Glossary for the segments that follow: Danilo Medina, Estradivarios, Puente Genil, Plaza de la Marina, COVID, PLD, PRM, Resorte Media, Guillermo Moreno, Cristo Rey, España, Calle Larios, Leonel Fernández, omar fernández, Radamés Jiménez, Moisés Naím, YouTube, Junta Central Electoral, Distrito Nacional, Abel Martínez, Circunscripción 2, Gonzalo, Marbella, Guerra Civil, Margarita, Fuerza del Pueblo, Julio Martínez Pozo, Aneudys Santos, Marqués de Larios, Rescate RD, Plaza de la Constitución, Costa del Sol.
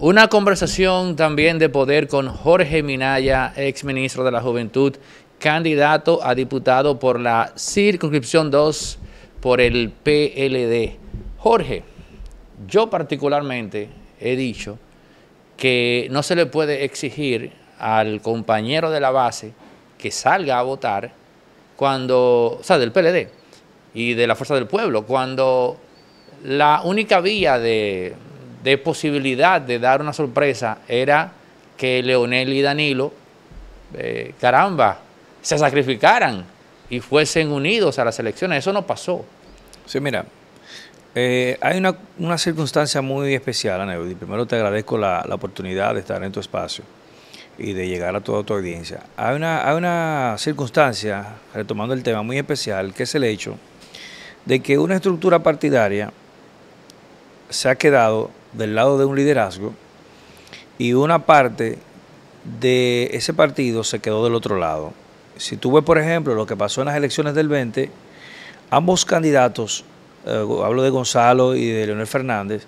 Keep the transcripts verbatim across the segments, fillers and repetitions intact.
Una conversación también de poder con Jorge Minaya, exministro de la Juventud, candidato a diputado por la Circunscripción dos por el P L D. Jorge, yo particularmente he dicho que no se le puede exigir al compañero de la base que salga a votar cuando, o sea, del P L D y de la Fuerza del Pueblo, cuando la única vía de, de posibilidad de dar una sorpresa era que Leonel y Danilo, eh, caramba, se sacrificaran y fuesen unidos a las elecciones. Eso no pasó. Sí, mira, eh, hay una, una circunstancia muy especial, Aneudys. Primero te agradezco la, la oportunidad de estar en tu espacio y de llegar a toda tu audiencia. Hay una, hay una circunstancia, retomando el tema, muy especial, que es el hecho de que una estructura partidaria se ha quedado del lado de un liderazgo y una parte de ese partido se quedó del otro lado. Si tú ves, por ejemplo, lo que pasó en las elecciones del veinte, ambos candidatos, eh, hablo de Gonzalo y de Leonel Fernández,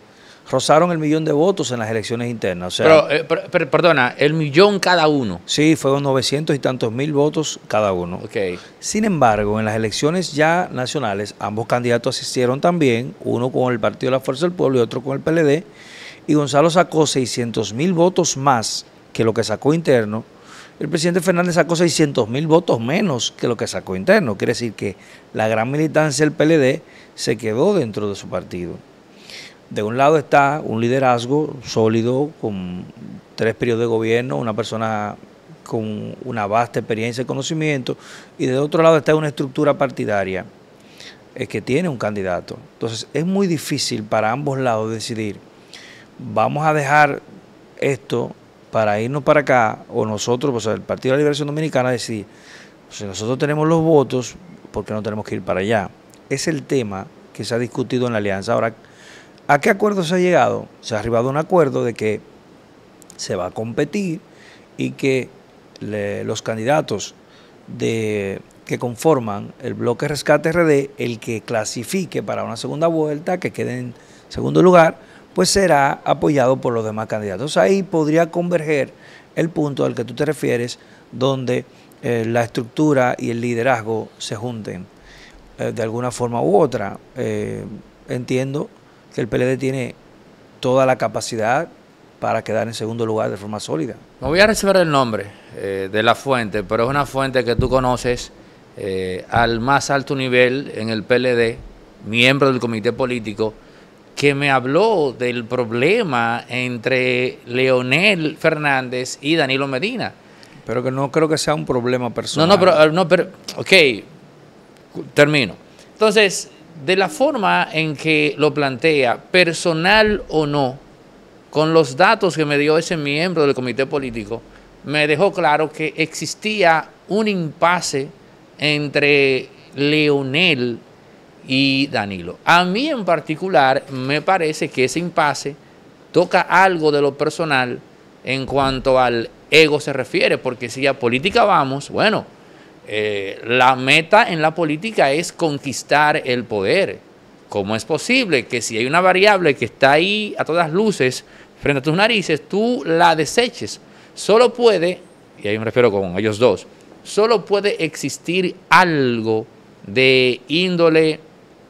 rozaron el millón de votos en las elecciones internas. O sea, pero, eh, pero, pero, perdona, el millón cada uno. Sí, fueron novecientos y tantos mil votos cada uno. Okay. Sin embargo, en las elecciones ya nacionales, ambos candidatos asistieron también, uno con el Partido de la Fuerza del Pueblo y otro con el P L D, y Gonzalo sacó seiscientos mil votos más que lo que sacó interno. El presidente Fernández sacó seiscientos mil votos menos que lo que sacó interno. Quiere decir que la gran militancia del P L D se quedó dentro de su partido. De un lado está un liderazgo sólido, con tres periodos de gobierno, una persona con una vasta experiencia y conocimiento, y de otro lado está una estructura partidaria eh, que tiene un candidato. Entonces es muy difícil para ambos lados decidir, vamos a dejar esto para irnos para acá, o nosotros, o sea, el Partido de la Liberación Dominicana, decidir, si nosotros tenemos los votos, ¿por qué no tenemos que ir para allá? Es el tema que se ha discutido en la alianza. Ahora, ¿a qué acuerdo se ha llegado? Se ha arribado a un acuerdo de que se va a competir y que le, los candidatos de, que conforman el bloque Rescate R D, el que clasifique para una segunda vuelta, que quede en segundo lugar, pues será apoyado por los demás candidatos. Ahí podría converger el punto al que tú te refieres, donde eh, la estructura y el liderazgo se junten eh, de alguna forma u otra. Eh, entiendo que el P L D tiene toda la capacidad para quedar en segundo lugar de forma sólida. Me voy a reservar el nombre eh, de la fuente, pero es una fuente que tú conoces eh, al más alto nivel en el P L D, miembro del comité político, que me habló del problema entre Leonel Fernández y Danilo Medina. Pero que no creo que sea un problema personal. No, no, pero, no, pero ok, termino. Entonces, de la forma en que lo plantea, personal o no, con los datos que me dio ese miembro del comité político, me dejó claro que existía un impasse entre Leonel y Danilo. A mí en particular me parece que ese impasse toca algo de lo personal en cuanto al ego se refiere, porque si a política vamos, bueno, Eh, la meta en la política es conquistar el poder. ¿Cómo es posible que si hay una variable que está ahí a todas luces frente a tus narices, tú la deseches? Solo puede, y ahí me refiero con ellos dos, solo puede existir algo de índole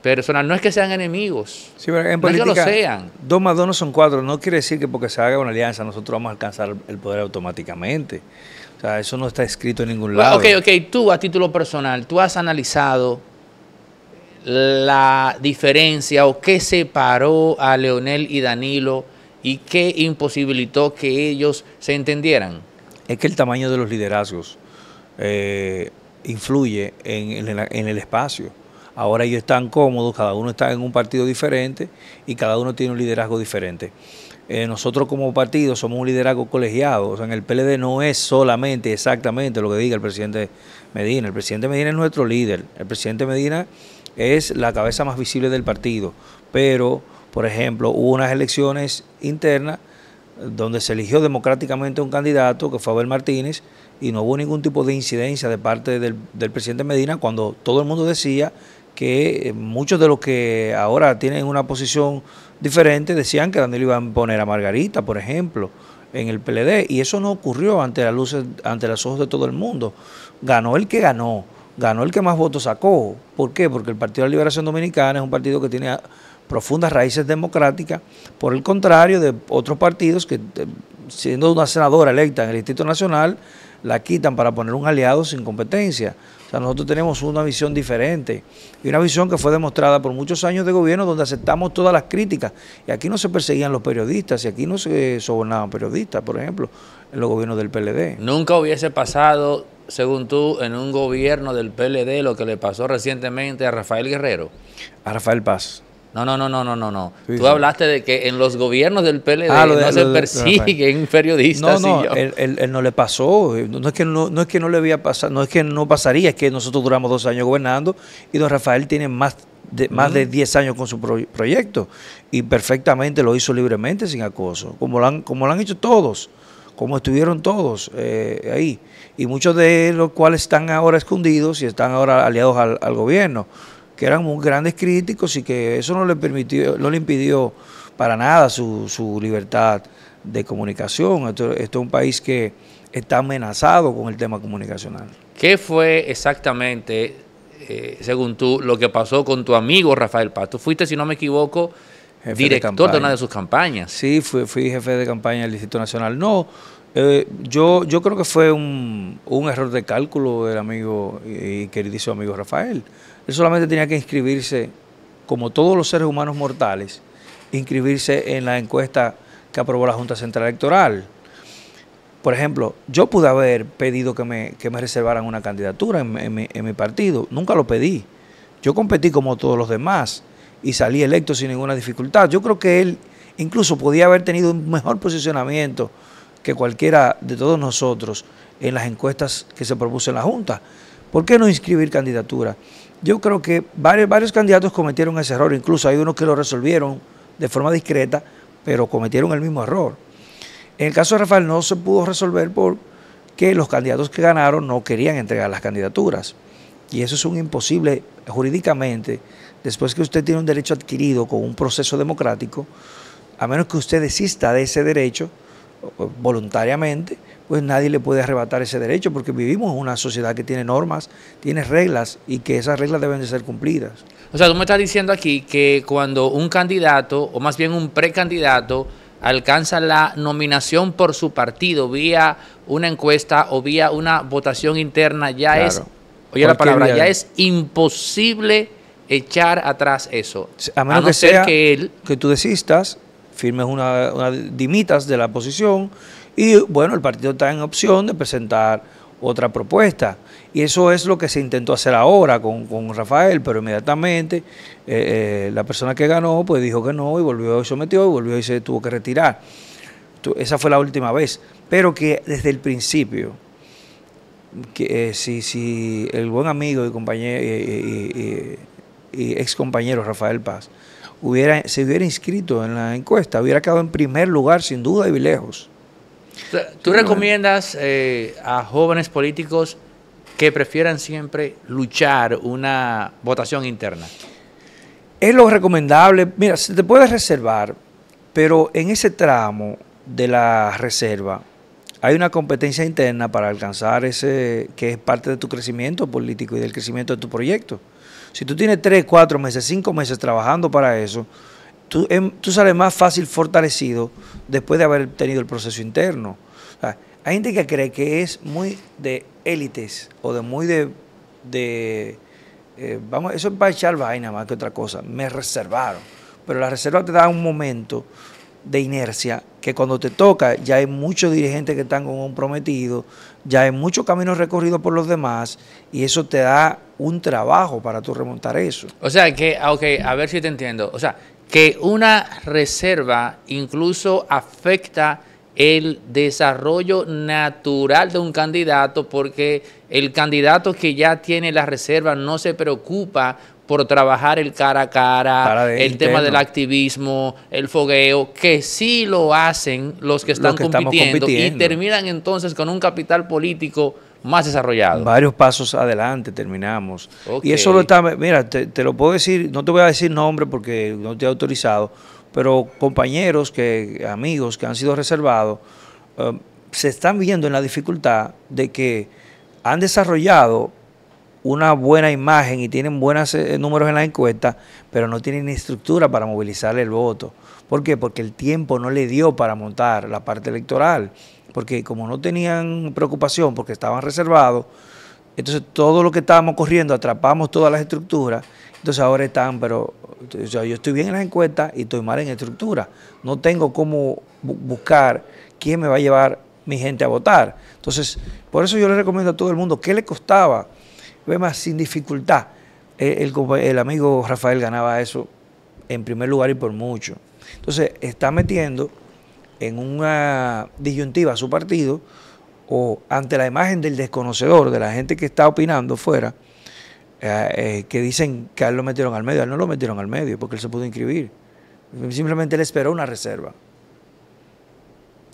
personal. No es que sean enemigos, sí, pero en no política, es que lo sean. Dos más dos no son cuatro. No quiere decir que porque se haga una alianza nosotros vamos a alcanzar el poder automáticamente. O sea, eso no está escrito en ningún lado. Bueno, ok, ok, tú a título personal, ¿tú has analizado la diferencia o qué separó a Leonel y Danilo y qué imposibilitó que ellos se entendieran? Es que el tamaño de los liderazgos eh, influye en, en, en el espacio. Ahora ellos están cómodos, cada uno está en un partido diferente y cada uno tiene un liderazgo diferente. Eh, nosotros como partido somos un liderazgo colegiado, o sea, en el P L D no es solamente exactamente lo que diga el presidente Medina. El presidente Medina es nuestro líder, el presidente Medina es la cabeza más visible del partido, pero, por ejemplo, hubo unas elecciones internas donde se eligió democráticamente un candidato que fue Abel Martínez y no hubo ningún tipo de incidencia de parte del, del presidente Medina, cuando todo el mundo decía que muchos de los que ahora tienen una posición diferente decían que Danilo iba a poner a Margarita, por ejemplo, en el P L D, y eso no ocurrió ante las luces, ante los ojos de todo el mundo. Ganó el que ganó, ganó el que más votos sacó. ¿Por qué? Porque el Partido de la Liberación Dominicana es un partido que tiene profundas raíces democráticas, por el contrario de otros partidos que, siendo una senadora electa en el Distrito Nacional, la quitan para poner un aliado sin competencia. O sea, nosotros tenemos una visión diferente y una visión que fue demostrada por muchos años de gobierno donde aceptamos todas las críticas. Y aquí no se perseguían los periodistas y aquí no se sobornaban periodistas, por ejemplo, en los gobiernos del P L D. Nunca hubiese pasado, según tú, en un gobierno del P L D lo que le pasó recientemente a Rafael Guerrero. A Rafael Paz. No, no, no, no, no, no, no. Sí, Tú sí. hablaste de que en los gobiernos del P L D ah, de, no se de, persiguen de periodistas. No, no, y yo. Él, él, él no le pasó. No es que no, no es que no le había pasado, no es que no pasaría, es que nosotros duramos dos años gobernando y don Rafael tiene más de, más uh-huh. de diez años con su pro, proyecto y perfectamente lo hizo libremente, sin acoso, como lo han, como lo han hecho todos, como estuvieron todos eh, ahí. Y muchos de los cuales están ahora escondidos y están ahora aliados al, al gobierno, que eran muy grandes críticos y que eso no le permitió, no le impidió para nada su, su libertad de comunicación. Esto, esto es un país que está amenazado con el tema comunicacional. ¿Qué fue exactamente, eh, según tú, lo que pasó con tu amigo Rafael Paz? Tú fuiste, si no me equivoco, jefe director de, de una de sus campañas. Sí, fui, fui jefe de campaña del Distrito Nacional. No, eh, yo, yo creo que fue un, un error de cálculo del amigo y queridísimo amigo Rafael. Él solamente tenía que inscribirse, como todos los seres humanos mortales, inscribirse en la encuesta que aprobó la Junta Central Electoral. Por ejemplo, yo pude haber pedido que me, que me reservaran una candidatura en, en, mi, en mi partido. Nunca lo pedí. Yo competí como todos los demás y salí electo sin ninguna dificultad. Yo creo que él incluso podía haber tenido un mejor posicionamiento que cualquiera de todos nosotros en las encuestas que se propuso en la Junta. ¿Por qué no inscribir candidatura? Yo creo que varios, varios candidatos cometieron ese error, incluso hay unos que lo resolvieron de forma discreta, pero cometieron el mismo error. En el caso de Rafael no se pudo resolver porque los candidatos que ganaron no querían entregar las candidaturas. Y eso es un imposible jurídicamente, después que usted tiene un derecho adquirido con un proceso democrático, a menos que usted desista de ese derecho voluntariamente, pues nadie le puede arrebatar ese derecho porque vivimos en una sociedad que tiene normas, tiene reglas y que esas reglas deben de ser cumplidas. O sea, tú me estás diciendo aquí que cuando un candidato, o más bien un precandidato, alcanza la nominación por su partido vía una encuesta o vía una votación interna, ya claro. es, oye la palabra, ya es imposible echar atrás eso. A menos a no que ser sea que, él, que tú desistas, firmes una, una dimitas de la posición. Y bueno, el partido está en opción de presentar otra propuesta. Y eso es lo que se intentó hacer ahora con, con Rafael, pero inmediatamente eh, eh, la persona que ganó pues dijo que no y volvió y sometió y volvió y se tuvo que retirar. Entonces, esa fue la última vez. Pero que desde el principio, que, eh, si, si el buen amigo y, compañero, eh, y, y, y ex compañero Rafael Paz hubiera, se hubiera inscrito en la encuesta, hubiera quedado en primer lugar sin duda y lejos. ¿Tú recomiendas eh, a jóvenes políticos que prefieran siempre luchar una votación interna? Es lo recomendable. Mira, se te puede reservar, pero en ese tramo de la reserva hay una competencia interna para alcanzar ese que es parte de tu crecimiento político y del crecimiento de tu proyecto. Si tú tienes tres, cuatro meses, cinco meses trabajando para eso, Tú, tú sales más fácil fortalecido después de haber tenido el proceso interno. O sea, hay gente que cree que es muy de élites o de muy de... de eh, vamos, eso es para echar vaina más que otra cosa. Me reservaron. Pero la reserva te da un momento de inercia que cuando te toca ya hay muchos dirigentes que están con un prometido, ya hay muchos caminos recorridos por los demás y eso te da un trabajo para tú remontar eso. O sea, que, ok, a ver si te entiendo. O sea, que una reserva incluso afecta el desarrollo natural de un candidato porque el candidato que ya tiene la reserva no se preocupa por trabajar el cara a cara, cara el interno. Tema del activismo, el fogueo, que sí lo hacen los que están los que compitiendo, compitiendo y terminan entonces con un capital político más desarrollado. Varios pasos adelante terminamos. Okay. Y eso lo está, mira, te, te lo puedo decir, no te voy a decir nombre porque no estoy autorizado, pero compañeros, que amigos que han sido reservados, eh, se están viendo en la dificultad de que han desarrollado una buena imagen y tienen buenos eh, números en la encuesta, pero no tienen estructura para movilizar el voto. ¿Por qué? Porque el tiempo no le dio para montar la parte electoral, porque como no tenían preocupación, porque estaban reservados, entonces todo lo que estábamos corriendo, atrapamos todas las estructuras, entonces ahora están, pero o sea, yo estoy bien en las encuestas y estoy mal en estructura, no tengo cómo bu buscar quién me va a llevar mi gente a votar. Entonces, por eso yo le recomiendo a todo el mundo, ¿qué le costaba? Ve más, sin dificultad, el, el, el amigo Rafael ganaba eso en primer lugar y por mucho. Entonces, está metiendo en una disyuntiva a su partido, o ante la imagen del desconocedor, de la gente que está opinando fuera, eh, eh, que dicen que a él lo metieron al medio. A él no lo metieron al medio porque él se pudo inscribir, simplemente él esperó una reserva.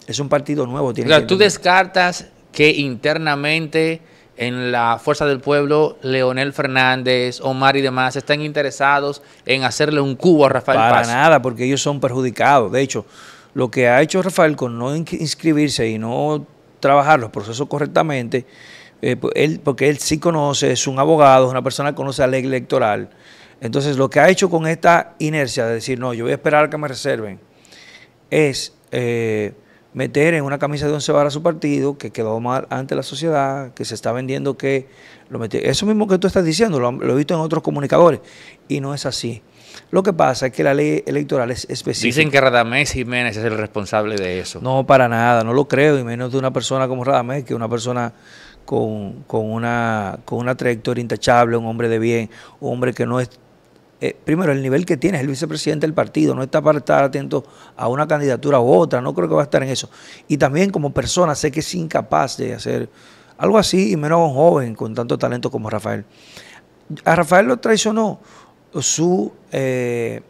Es un partido nuevo. Tiene o sea, que tú tener. Descartas que internamente en la Fuerza del Pueblo, Leonel Fernández, Omar y demás están interesados en hacerle un cubo a Rafael Paz. Para nada, porque ellos son perjudicados. De hecho, lo que ha hecho Rafael con no inscribirse y no trabajar los procesos correctamente, eh, él, porque él sí conoce, es un abogado, es una persona que conoce la ley electoral. Entonces, lo que ha hecho con esta inercia de decir, no, yo voy a esperar a que me reserven, es eh, meter en una camisa de once varas a su partido, que quedó mal ante la sociedad, que se está vendiendo, que lo metió. Eso mismo que tú estás diciendo, lo, lo he visto en otros comunicadores, y no es así. Lo que pasa es que la ley electoral es específica. Dicen que Radamés Jiménez es el responsable de eso. No, para nada, no lo creo, y menos de una persona como Radamés, que es una persona con, con, una, con una trayectoria intachable, un hombre de bien, un hombre que no es... Eh, primero, el nivel que tiene es el vicepresidente del partido, no está para estar atento a una candidatura u otra, no creo que va a estar en eso. Y también como persona sé que es incapaz de hacer algo así, y menos a un joven con tanto talento como Rafael. A Rafael lo traicionó su, eh,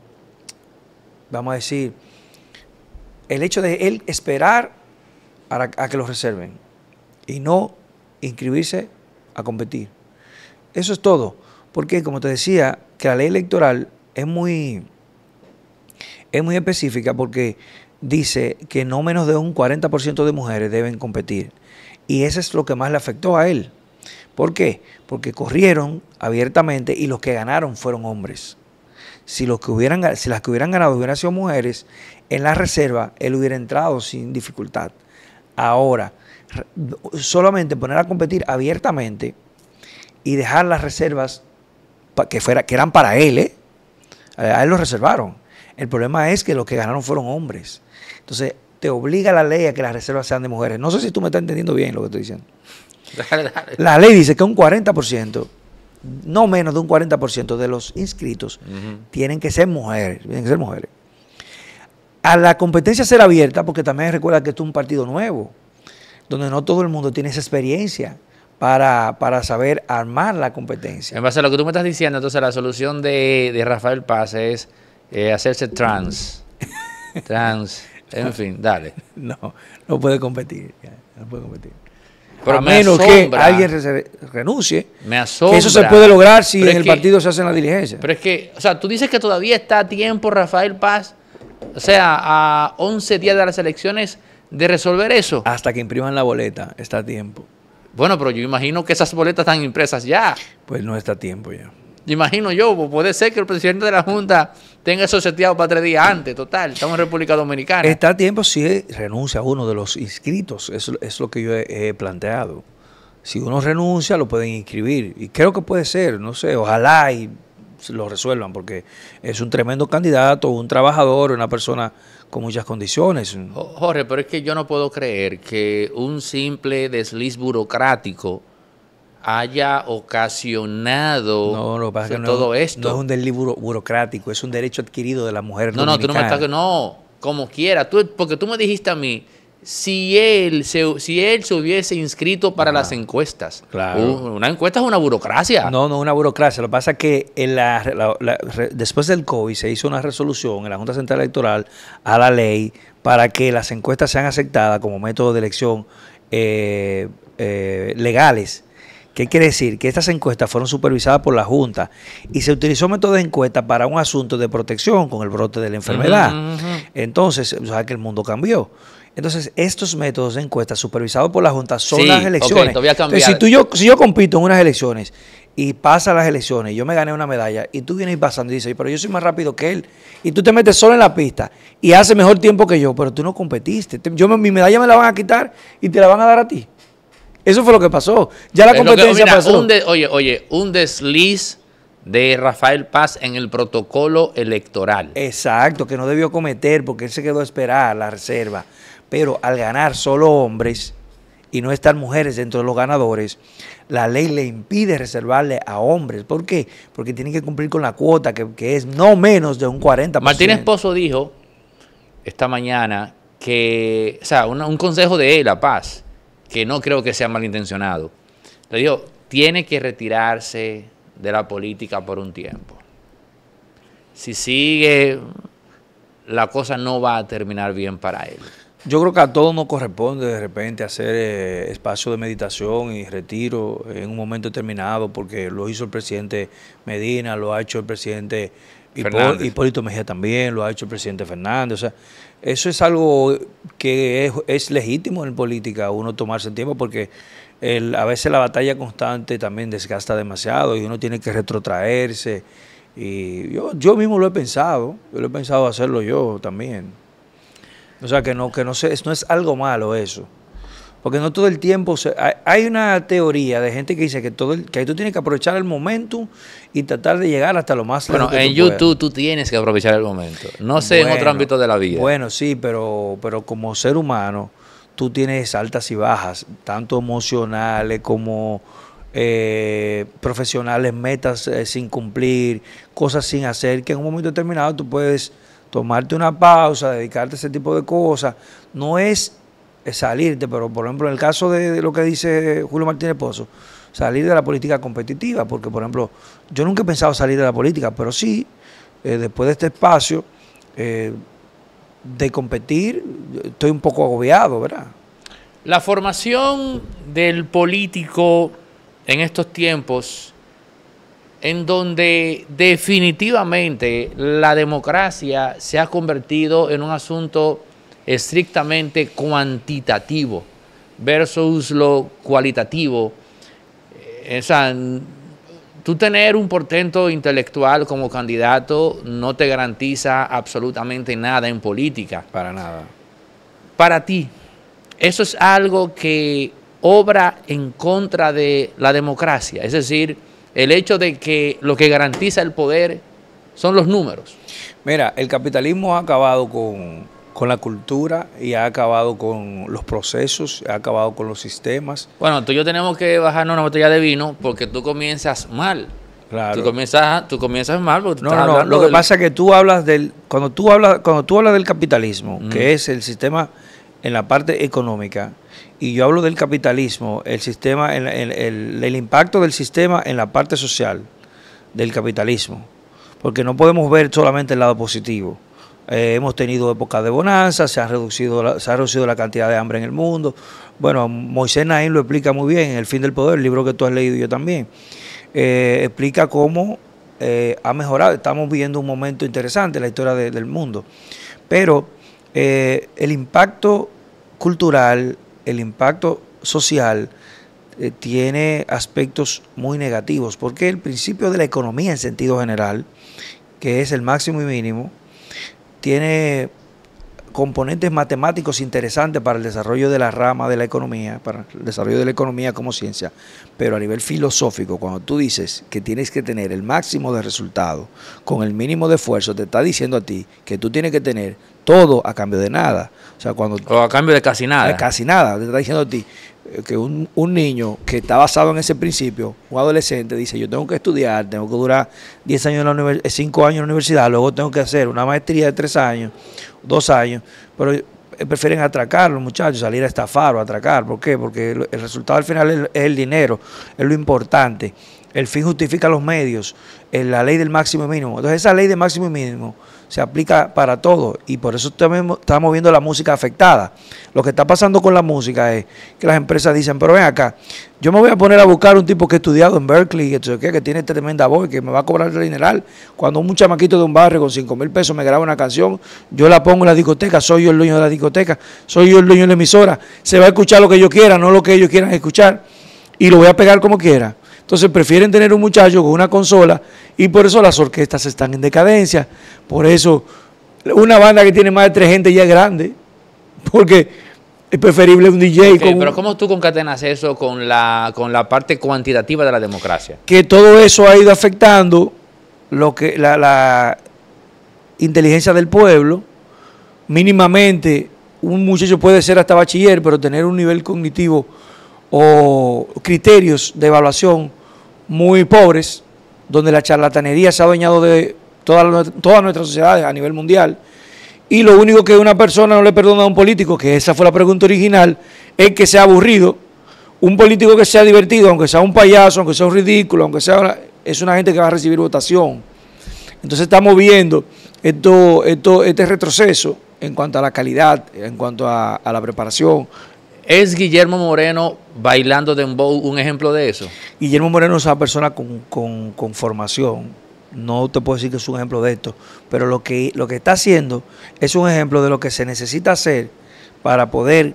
vamos a decir, el hecho de él esperar a, la, a que los reserven y no inscribirse a competir. Eso es todo, porque como te decía, que la ley electoral es muy, es muy específica, porque dice que no menos de un cuarenta por ciento de mujeres deben competir, y eso es lo que más le afectó a él. ¿Por qué? Porque corrieron abiertamente y los que ganaron fueron hombres. Si, los que hubieran, si las que hubieran ganado hubieran sido mujeres, en la reserva él hubiera entrado sin dificultad. Ahora, solamente poner a competir abiertamente y dejar las reservas que, fuera, que eran para él, ¿eh? A él lo reservaron. El problema es que los que ganaron fueron hombres. Entonces, te obliga la ley a que las reservas sean de mujeres. No sé si tú me estás entendiendo bien lo que estoy diciendo. Dale, dale. La ley dice que un cuarenta por ciento, no menos de un cuarenta por ciento de los inscritos uh-huh. tienen que ser mujeres, tienen que ser mujeres. A la competencia será abierta, porque también recuerda que esto es un partido nuevo, donde no todo el mundo tiene esa experiencia para, para saber armar la competencia. En base a lo que tú me estás diciendo, entonces la solución de, de Rafael Paz es eh, hacerse trans. Trans, en fin, dale. No, no puede competir, no puede competir. Pero a menos que alguien renuncie. Me asombra. Eso se puede lograr si en el partido se hace la diligencia. Pero es que, o sea, tú dices que todavía está a tiempo Rafael Paz, o sea, a once días de las elecciones, de resolver eso. Hasta que impriman la boleta, está a tiempo. Bueno, pero yo imagino que esas boletas están impresas ya. Pues no está a tiempo ya. Imagino yo, puede ser que el presidente de la Junta tenga eso seteado para tres días antes, total, estamos en República Dominicana. Está a tiempo si renuncia a uno de los inscritos, eso es lo que yo he, he planteado. Si uno renuncia, lo pueden inscribir, y creo que puede ser, no sé, ojalá y lo resuelvan, porque es un tremendo candidato, un trabajador, una persona con muchas condiciones. Jorge, pero es que yo no puedo creer que un simple desliz burocrático haya ocasionado no, lo que pasa o sea, que no todo es, esto. No es un delito buro, burocrático, es un derecho adquirido de la mujer no, dominicana. No, tú no me estás... No, como quiera. Tú, porque tú me dijiste a mí, si él se, si él se hubiese inscrito para ah, las encuestas. Claro. Una encuesta es una burocracia. No, no, una burocracia. Lo que pasa es que en la, la, la, después del COVID se hizo una resolución en la Junta Central Electoral a la ley para que las encuestas sean aceptadas como método de elección eh, eh, legales. ¿Qué quiere decir? Que estas encuestas fueron supervisadas por la Junta y se utilizó método de encuesta para un asunto de protección con el brote de la enfermedad. Uh-huh, uh-huh. Entonces, o sea, que el mundo cambió. Entonces, estos métodos de encuesta supervisados por la Junta son sí, las elecciones. Okay, Entonces, si, tú, yo, si yo compito en unas elecciones y pasa las elecciones, yo me gané una medalla y tú vienes pasando y dices, pero yo soy más rápido que él. Y tú te metes solo en la pista y haces mejor tiempo que yo, pero tú no competiste. Yo, mi medalla me la van a quitar y te la van a dar a ti. Eso fue lo que pasó. Ya la competencia pasó. Oye, oye, un desliz de Rafael Paz en el protocolo electoral. Exacto, que no debió cometer porque él se quedó a esperar la reserva. Pero al ganar solo hombres y no estar mujeres dentro de los ganadores, la ley le impide reservarle a hombres. ¿Por qué? Porque tienen que cumplir con la cuota que, que es no menos de un cuarenta por ciento. Martínez Pozo dijo esta mañana que, o sea, una, un consejo de él a Paz, que no creo que sea malintencionado, le digo, tiene que retirarse de la política por un tiempo. Si sigue, la cosa no va a terminar bien para él. Yo creo que a todos nos corresponde de repente hacer eh, espacio de meditación y retiro en un momento determinado, porque lo hizo el presidente Medina, lo ha hecho el presidente Hipó Hipólito Mejía también, lo ha hecho el presidente Fernández. O sea, eso es algo que es, es legítimo en política, uno tomarse el tiempo, porque el, a veces la batalla constante también desgasta demasiado y uno tiene que retrotraerse. Y yo, yo mismo lo he pensado, yo lo he pensado hacerlo yo también. O sea, que no, que no, se, no es algo malo eso. Porque no todo el tiempo... Se, hay, hay una teoría de gente que dice que todo el, que tú tienes que aprovechar el momento y tratar de llegar hasta lo más lejos. Bueno, en YouTube tú tienes que aprovechar el momento. No sé, bueno, en otro ámbito de la vida. Bueno, sí, pero, pero como ser humano tú tienes altas y bajas, tanto emocionales como eh, profesionales, metas eh, sin cumplir, cosas sin hacer, que en un momento determinado tú puedes... tomarte una pausa, dedicarte a ese tipo de cosas. No es salirte, pero por ejemplo, en el caso de, de lo que dice Julio Martínez Pozo, salir de la política competitiva, porque por ejemplo, yo nunca he pensado salir de la política, pero sí, eh, después de este espacio, eh, de competir, estoy un poco agobiado, ¿verdad? La formación del político en estos tiempos, en donde definitivamente la democracia se ha convertido en un asunto estrictamente cuantitativo versus lo cualitativo. O sea, tú tener un portento intelectual como candidato no te garantiza absolutamente nada en política. Para nada. Para ti, eso es algo que obra en contra de la democracia, es decir, el hecho de que lo que garantiza el poder son los números. Mira, el capitalismo ha acabado con, con la cultura y ha acabado con los procesos, ha acabado con los sistemas. Bueno, tú y yo tenemos que bajarnos una botella de vino porque tú comienzas mal. Claro. Tú comienzas, tú comienzas mal porque tú no, estás no, no. Lo que del... pasa es que tú hablas del... Cuando tú hablas, cuando tú hablas del capitalismo, mm. que es el sistema en la parte económica, y yo hablo del capitalismo, el sistema, el, el, el, el impacto del sistema en la parte social del capitalismo, porque no podemos ver solamente el lado positivo. Eh, hemos tenido épocas de bonanza, se ha reducido la, se ha reducido la cantidad de hambre en el mundo. Bueno, Moisés Naím lo explica muy bien en El Fin del Poder, el libro que tú has leído y yo también. Eh, explica cómo eh, ha mejorado. Estamos viviendo un momento interesante en la historia de, del mundo, pero eh, el impacto cultural, el impacto social eh, tiene aspectos muy negativos, porque el principio de la economía en sentido general, que es el máximo y mínimo, tiene componentes matemáticos interesantes para el desarrollo de la rama de la economía, para el desarrollo de la economía como ciencia, pero a nivel filosófico, cuando tú dices que tienes que tener el máximo de resultado con el mínimo de esfuerzo, te está diciendo a ti que tú tienes que tener todo a cambio de nada. O sea, cuando o a cambio de casi nada. De casi nada. Te está diciendo a ti que un, un niño que está basado en ese principio, un adolescente, dice, yo tengo que estudiar, tengo que durar diez años en la universidad, cinco años en la universidad, luego tengo que hacer una maestría de tres años, dos años, pero prefieren atracar los muchachos, salir a estafar o atracar. ¿Por qué? Porque el resultado al final es, es el dinero, es lo importante. El fin justifica los medios, es la ley del máximo y mínimo. Entonces, esa ley de máximo y mínimo se aplica para todos y por eso estamos viendo la música afectada. Lo que está pasando con la música es que las empresas dicen, pero ven acá, yo me voy a poner a buscar un tipo que ha estudiado en Berkeley, que tiene tremenda voz, que me va a cobrar el dineral. Cuando un chamaquito de un barrio con cinco mil pesos me graba una canción, yo la pongo en la discoteca, soy yo el dueño de la discoteca, soy yo el dueño de la emisora, se va a escuchar lo que yo quiera, no lo que ellos quieran escuchar, y lo voy a pegar como quiera. Entonces prefieren tener un muchacho con una consola y por eso las orquestas están en decadencia. Por eso una banda que tiene más de tres gente ya es grande, porque es preferible un D J. Okay, con pero un... ¿cómo tú concatenas eso con la, con la parte cuantitativa de la democracia? Que todo eso ha ido afectando lo que la, la inteligencia del pueblo. Mínimamente un muchacho puede ser hasta bachiller, pero tener un nivel cognitivo o criterios de evaluación muy pobres, donde la charlatanería se ha adueñado de toda, toda nuestra sociedad a nivel mundial, y lo único que una persona no le perdona a un político, que esa fue la pregunta original, es que sea aburrido. Un político que sea divertido, aunque sea un payaso, aunque sea un ridículo, aunque sea una, es una gente que va a recibir votación. Entonces estamos viendo esto, esto, este retroceso en cuanto a la calidad, en cuanto a, a la preparación. ¿Es Guillermo Moreno bailando dembow un ejemplo de eso? Guillermo Moreno es una persona con, con, con formación. No te puedo decir que es un ejemplo de esto, pero lo que, lo que está haciendo es un ejemplo de lo que se necesita hacer para poder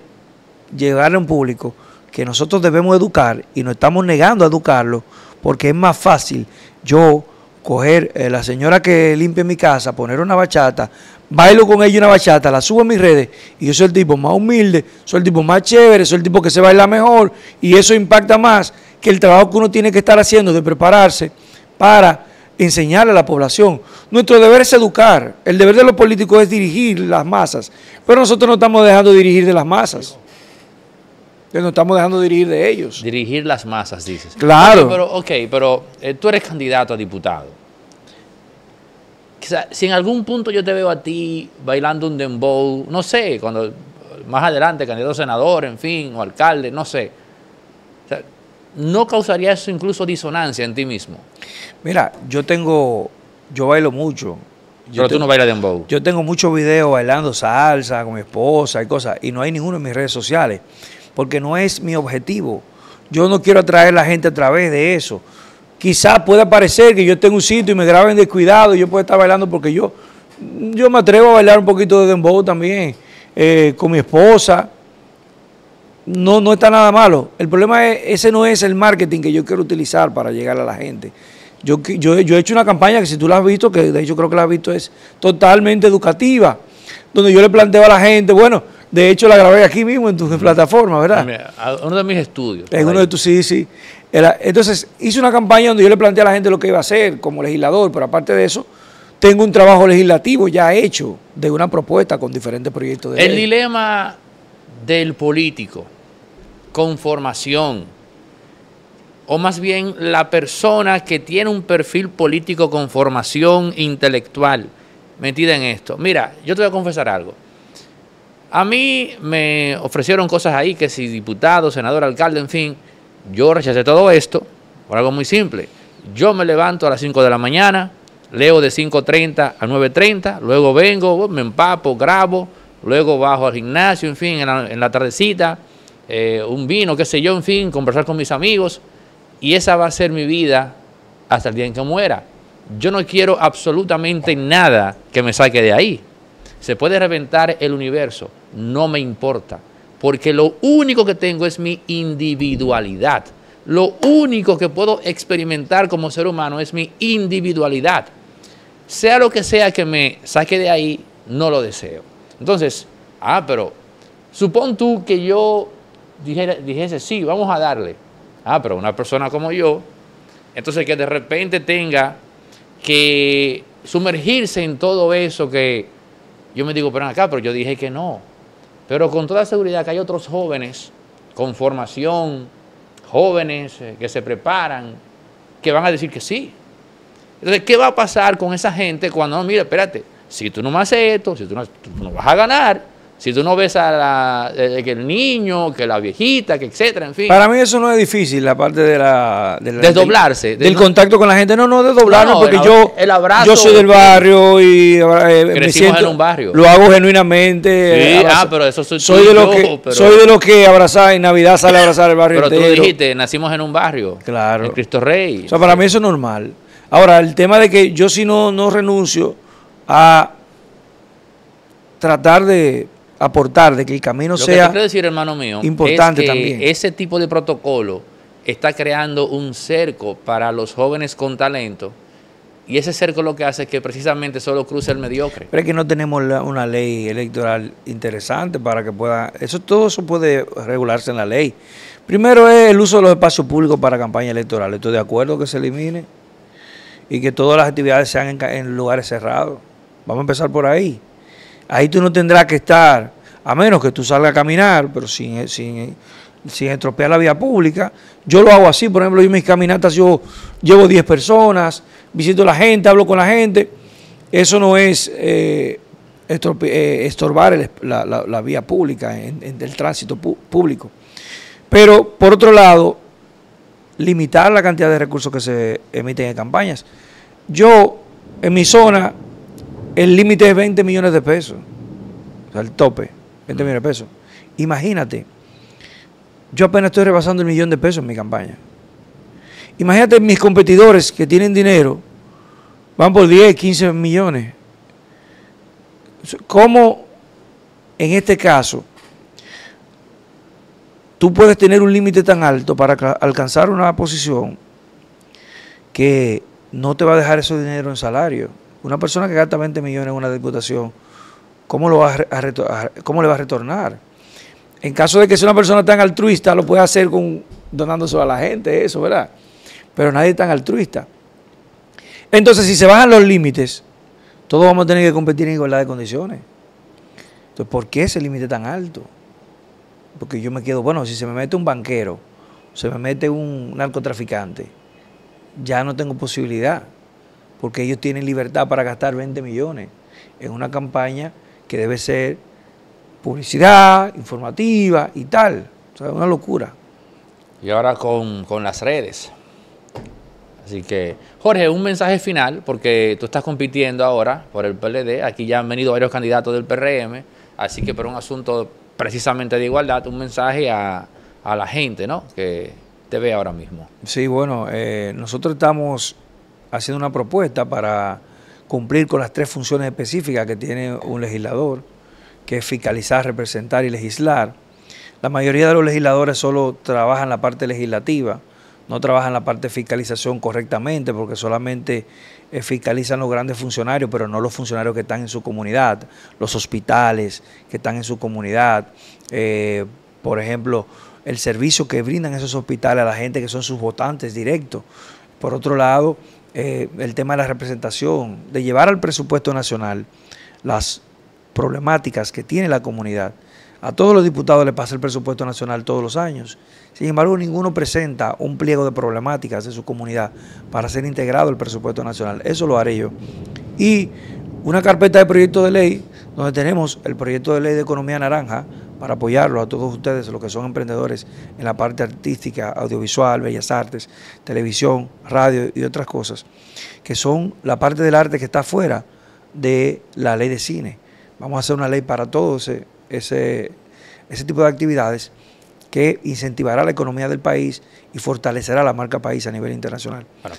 llegar a un público que nosotros debemos educar y nos estamos negando a educarlo, porque es más fácil yo coger eh, la señora que limpia mi casa, poner una bachata, bailo con ella una bachata, la subo a mis redes y yo soy el tipo más humilde, soy el tipo más chévere, soy el tipo que se baila mejor, y eso impacta más que el trabajo que uno tiene que estar haciendo de prepararse para enseñarle a la población. Nuestro deber es educar, el deber de los políticos es dirigir las masas, pero nosotros no estamos dejando dirigir de las masas. Nos estamos dejando dirigir de ellos. Dirigir las masas, dices. Claro. Ok, pero, okay, pero eh, tú eres candidato a diputado. Quizá, si en algún punto yo te veo a ti bailando un dembow, no sé, cuando más adelante candidato a senador, en fin, o alcalde, no sé. O sea, ¿no causaría eso incluso disonancia en ti mismo? Mira, yo tengo, yo bailo mucho. Yo Pero tengo, tú no bailas dembow. Yo tengo muchos videos bailando salsa con mi esposa y cosas, y no hay ninguno en mis redes sociales, porque no es mi objetivo. Yo no quiero atraer a la gente a través de eso. Quizás pueda parecer que yo tengo un sitio y me graben descuidado y yo puedo estar bailando, porque yo, yo me atrevo a bailar un poquito de dembow también eh, con mi esposa. No, no está nada malo. El problema es, ese no es el marketing que yo quiero utilizar para llegar a la gente. Yo, yo, yo he hecho una campaña que, si tú la has visto, que de hecho creo que la has visto, es totalmente educativa, donde yo le planteo a la gente, bueno... De hecho, la grabé aquí mismo en tu plataforma, ¿verdad? Uno de mis estudios. En uno de tus, sí, sí. Era, entonces, hice una campaña donde yo le planteé a la gente lo que iba a hacer como legislador, pero aparte de eso, tengo un trabajo legislativo ya hecho de una propuesta con diferentes proyectos de ley. El dilema del político con formación, o más bien la persona que tiene un perfil político con formación intelectual metida en esto. Mira, yo te voy a confesar algo. A mí me ofrecieron cosas ahí, que si diputado, senador, alcalde, en fin. Yo rechacé todo esto por algo muy simple. Yo me levanto a las cinco de la mañana, leo de cinco treinta a nueve treinta, luego vengo, me empapo, grabo, luego bajo al gimnasio, en fin, en la, en la tardecita, eh, un vino, qué sé yo, en fin, conversar con mis amigos. Y esa va a ser mi vida hasta el día en que muera. Yo no quiero absolutamente nada que me saque de ahí. Se puede reventar el universo, no me importa, porque lo único que tengo es mi individualidad. Lo único que puedo experimentar como ser humano es mi individualidad. Sea lo que sea que me saque de ahí, no lo deseo. Entonces, ah, pero supón tú que yo dijera, dijese, sí, vamos a darle. Ah, pero una persona como yo, entonces que de repente tenga que sumergirse en todo eso que... Yo me digo, pero acá, pero yo dije que no. Pero con toda seguridad que hay otros jóvenes con formación, jóvenes que se preparan, que van a decir que sí. Entonces, ¿qué va a pasar con esa gente cuando, no, mira, espérate, si tú no me haces esto, si tú no, tú no vas a ganar, Si tú no ves a la, que el niño, que la viejita, que etcétera, en fin. Para mí eso no es difícil, la parte de la... De la desdoblarse. Del, del no, contacto con la gente. No, no, desdoblarnos, no, no, porque el, yo, el abrazo, yo soy del barrio y... Eh, me siento, en un barrio. Lo hago genuinamente. Sí, abrazo. Ah, pero eso soy, soy de los que pero... Soy de los que abrazar en Navidad sale a abrazar el barrio pero entero. Tú dijiste, nacimos en un barrio. Claro. En Cristo Rey. O sea, para sí. mí eso es normal. Ahora, el tema de que yo si no, no renuncio a tratar de... aportar, de que el camino sea importante. Lo que te quiero decir, hermano mío, importante es que también ese tipo de protocolo está creando un cerco para los jóvenes con talento, y ese cerco lo que hace es que precisamente solo cruce el mediocre. Pero es que no tenemos la, una ley electoral interesante para que pueda... eso todo eso puede regularse en la ley. Primero es el uso de los espacios públicos para campaña electoral. Estoy de acuerdo que se elimine y que todas las actividades sean en, en lugares cerrados. Vamos a empezar por ahí. Ahí tú no tendrás que estar, a menos que tú salgas a caminar, pero sin, sin, sin estropear la vía pública. Yo lo hago así, por ejemplo, yo en mis caminatas yo llevo diez personas, visito a la gente, hablo con la gente. Eso no es eh, estrope, eh, estorbar el, la, la, la vía pública, en, en el tránsito pu público. Pero, por otro lado, limitar la cantidad de recursos que se emiten en campañas. Yo, en mi zona... el límite es veinte millones de pesos. O sea, el tope, veinte millones de pesos. Imagínate, yo apenas estoy rebasando el millón de pesos en mi campaña. Imagínate mis competidores que tienen dinero, van por diez, quince millones. ¿Cómo, en este caso, tú puedes tener un límite tan alto para alcanzar una posición que no te va a dejar ese dinero en salario? Una persona que gasta veinte millones en una diputación, ¿cómo, lo va a a, ¿cómo le va a retornar? En caso de que sea una persona tan altruista, lo puede hacer con, donándoselo a la gente, eso, ¿verdad? Pero nadie es tan altruista. Entonces, si se bajan los límites, todos vamos a tener que competir en igualdad de condiciones. Entonces, ¿por qué ese límite tan alto? Porque yo me quedo, bueno, si se me mete un banquero, se me mete un narcotraficante, ya no tengo posibilidad. Porque ellos tienen libertad para gastar veinte millones en una campaña que debe ser publicidad, informativa y tal. O sea, una locura. Y ahora con, con las redes. Así que, Jorge, un mensaje final, porque tú estás compitiendo ahora por el P L D. Aquí ya han venido varios candidatos del P R M. Así que por un asunto precisamente de igualdad, un mensaje a, a la gente, ¿no?, que te ve ahora mismo. Sí, bueno, eh, nosotros estamos... haciendo una propuesta para cumplir con las tres funciones específicas que tiene un legislador, que es fiscalizar, representar y legislar. La mayoría de los legisladores solo trabajan la parte legislativa, no trabajan la parte de fiscalización correctamente, porque solamente fiscalizan los grandes funcionarios, pero no los funcionarios que están en su comunidad, los hospitales que están en su comunidad, eh, por ejemplo, el servicio que brindan esos hospitales a la gente que son sus votantes directos. Por otro lado, Eh, el tema de la representación, de llevar al presupuesto nacional las problemáticas que tiene la comunidad. A todos los diputados les pasa el presupuesto nacional todos los años. Sin embargo, ninguno presenta un pliego de problemáticas de su comunidad para ser integrado al presupuesto nacional. Eso lo haré yo. Y una carpeta de proyecto de ley, donde tenemos el proyecto de ley de economía naranja, para apoyarlo a todos ustedes, los que son emprendedores en la parte artística, audiovisual, bellas artes, televisión, radio y otras cosas, que son la parte del arte que está fuera de la ley de cine. Vamos a hacer una ley para todos ese, ese, ese tipo de actividades que incentivará la economía del país y fortalecerá la marca país a nivel internacional. Bueno,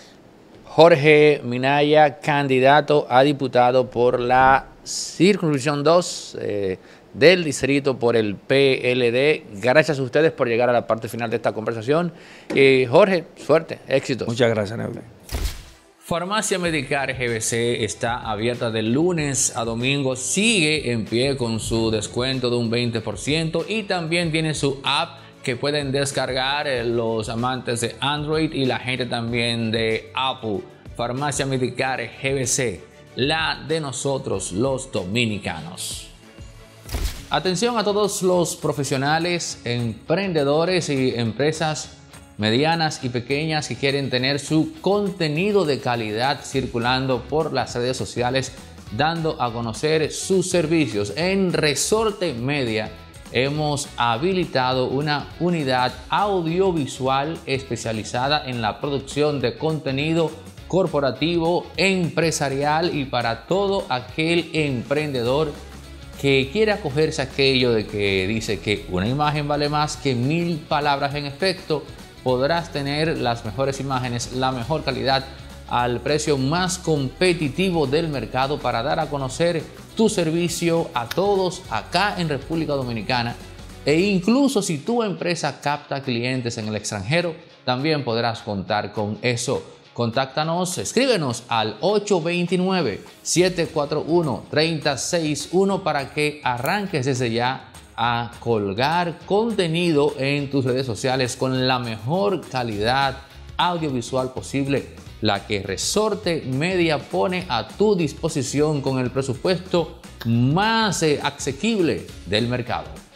Jorge Minaya, candidato a diputado por la Circunscripción dos, eh, del distrito por el P L D. Gracias a ustedes por llegar a la parte final de esta conversación. Y Jorge, suerte, éxitos. Muchas gracias, Neble. Farmacia Medicar G B C está abierta de lunes a domingo. Sigue en pie con su descuento de un veinte por ciento y también tiene su app que pueden descargar los amantes de Android y la gente también de Apple. Farmacia Medicar G B C, la de nosotros los dominicanos. Atención a todos los profesionales, emprendedores y empresas medianas y pequeñas que quieren tener su contenido de calidad circulando por las redes sociales dando a conocer sus servicios. En Resorte Media hemos habilitado una unidad audiovisual especializada en la producción de contenido corporativo, empresarial y para todo aquel emprendedor que quiera acogerse a aquello de que dice que una imagen vale más que mil palabras. En efecto, podrás tener las mejores imágenes, la mejor calidad al precio más competitivo del mercado para dar a conocer tu servicio a todos acá en República Dominicana. E incluso si tu empresa capta clientes en el extranjero, también podrás contar con eso. Contáctanos, escríbenos al ocho dos nueve, siete cuatro uno, tres cero seis uno para que arranques desde ya a colgar contenido en tus redes sociales con la mejor calidad audiovisual posible, la que Resorte Media pone a tu disposición con el presupuesto más asequible del mercado.